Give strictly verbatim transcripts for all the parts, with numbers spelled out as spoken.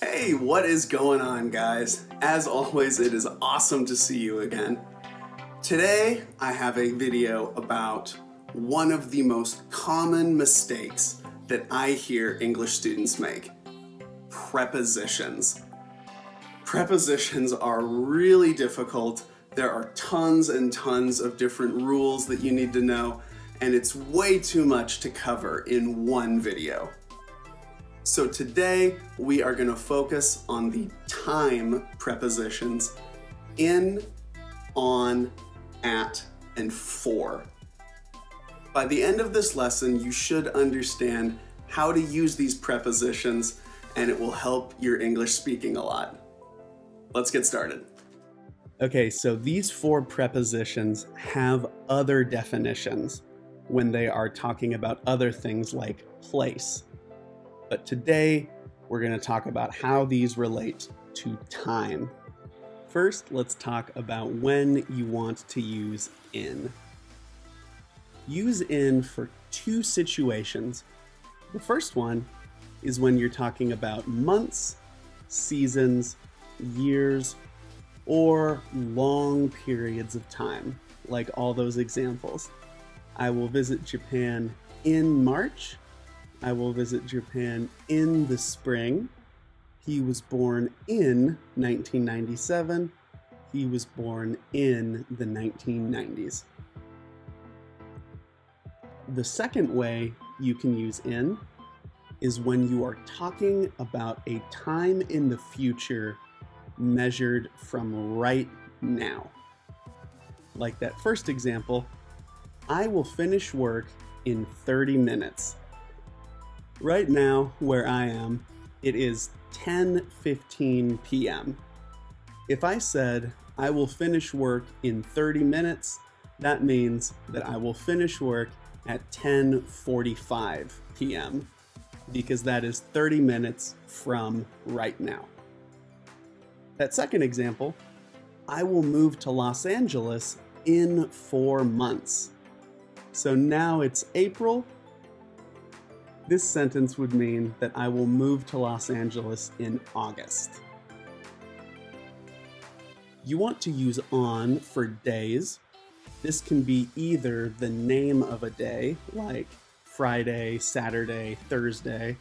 Hey, what is going on, guys? As always, it is awesome to see you again. Today, I have a video about one of the most common mistakes that I hear English students make: prepositions. Prepositions are really difficult. There are tons and tons of different rules that you need to know, and it's way too much to cover in one video. So today, we are going to focus on the time prepositions: in, on, at, and for. By the end of this lesson, you should understand how to use these prepositions, and it will help your English speaking a lot. Let's get started. Okay, so these four prepositions have other definitions when they are talking about other things like place. But today, we're going to talk about how these relate to time. First, let's talk about when you want to use in. Use in for two situations. The first one is when you're talking about months, seasons, years, or long periods of time, like all those examples. I will visit Japan in March. I will visit Japan in the spring. He was born in nineteen ninety-seven. He was born in the nineteen nineties. The second way you can use in is when you are talking about a time in the future measured from right now. Like that first example, I will finish work in thirty minutes. Right now, where I am, it is ten fifteen p m If I said, I will finish work in thirty minutes, that means that I will finish work at ten forty-five p m because that is thirty minutes from right now. That second example, I will move to Los Angeles in four months. So now it's April. This sentence would mean that I will move to Los Angeles in August. You want to use on for days. This can be either the name of a day, like Friday, Saturday, Thursday,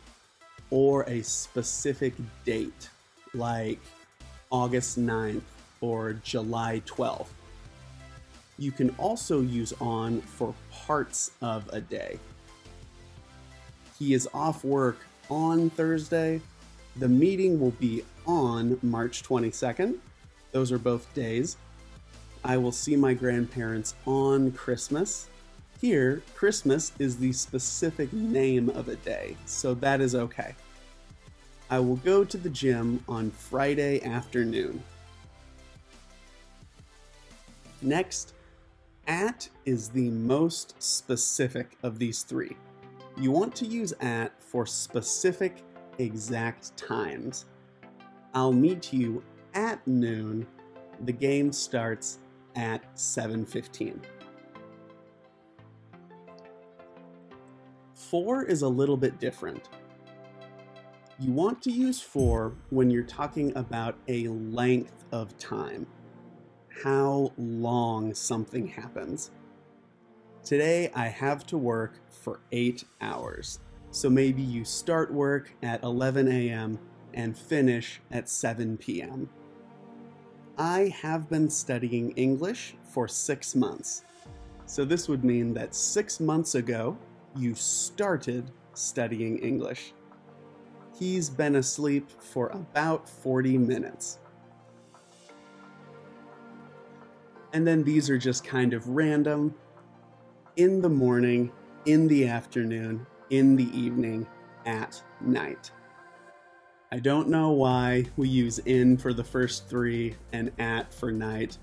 or a specific date, like August ninth or July twelfth. You can also use on for parts of a day. He is off work on Thursday. The meeting will be on March twenty-second. Those are both days. I will see my grandparents on Christmas. Here, Christmas is the specific name of a day, so that is okay. I will go to the gym on Friday afternoon. Next, at is the most specific of these three. You want to use at for specific, exact times. I'll meet you at noon. The game starts at seven fifteen. For is a little bit different. You want to use for when you're talking about a length of time, how long something happens. Today, I have to work for eight hours. So maybe you start work at eleven a m and finish at seven p m I have been studying English for six months. So this would mean that six months ago, you started studying English. He's been asleep for about forty minutes. And then these are just kind of random. In the morning, in the afternoon, in the evening, at night. I don't know why we use in for the first three and at for night.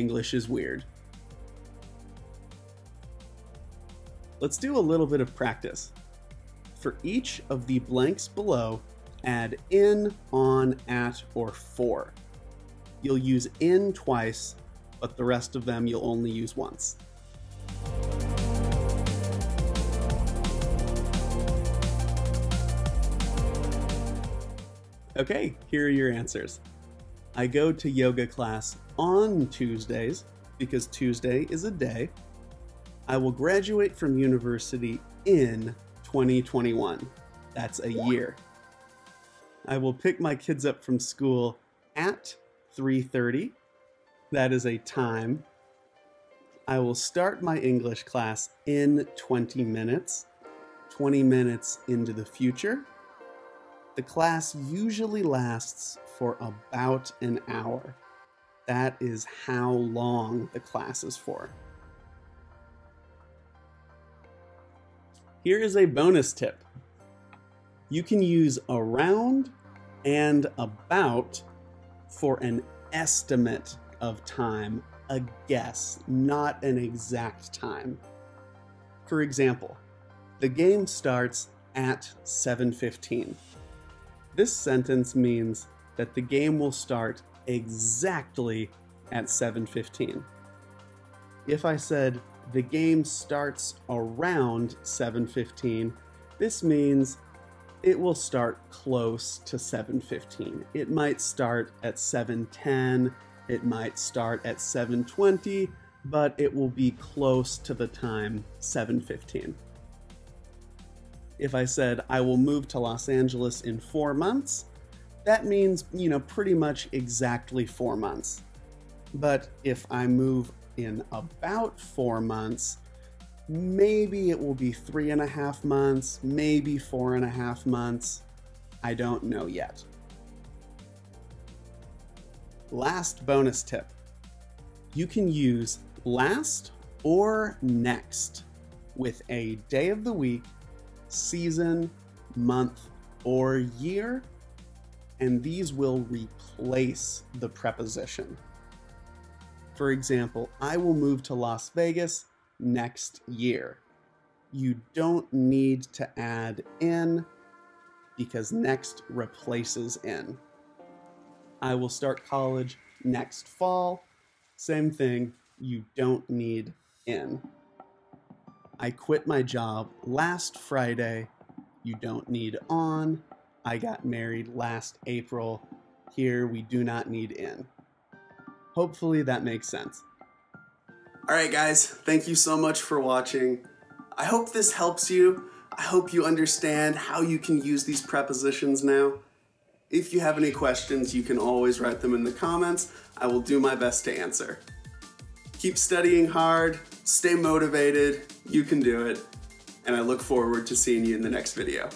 English is weird. Let's do a little bit of practice. For each of the blanks below, add in, on, at, or for. You'll use in twice, but the rest of them you'll only use once. Okay, here are your answers. I go to yoga class on Tuesdays because Tuesday is a day. I will graduate from university in twenty twenty-one. That's a year. I will pick my kids up from school at three thirty. That is a time. I will start my English class in twenty minutes, twenty minutes into the future. The class usually lasts for about an hour. That is how long the class is for. Here is a bonus tip. You can use around and about for an estimate of time, a guess, not an exact time. For example, the game starts at seven fifteen. This sentence means that the game will start exactly at seven fifteen. If I said the game starts around seven fifteen, this means it will start close to seven fifteen. It might start at seven ten, it might start at seven twenty, but it will be close to the time seven fifteen. If I said I will move to Los Angeles in four months, that means, you know, pretty much exactly four months. But if I move in about four months, maybe it will be three and a half months, maybe four and a half months. I don't know yet. Last bonus tip. You can use last or next with a day of the week, season, month, or year, and these will replace the preposition. For example, I will move to Las Vegas next year. You don't need to add in because next replaces in. I will start college next fall. Same thing, you don't need in. I quit my job last Friday. You don't need on. I got married last April. Here we do not need in. Hopefully that makes sense. All right, guys, thank you so much for watching. I hope this helps you. I hope you understand how you can use these prepositions now. If you have any questions, you can always write them in the comments. I will do my best to answer. Keep studying hard, stay motivated, you can do it, and I look forward to seeing you in the next video.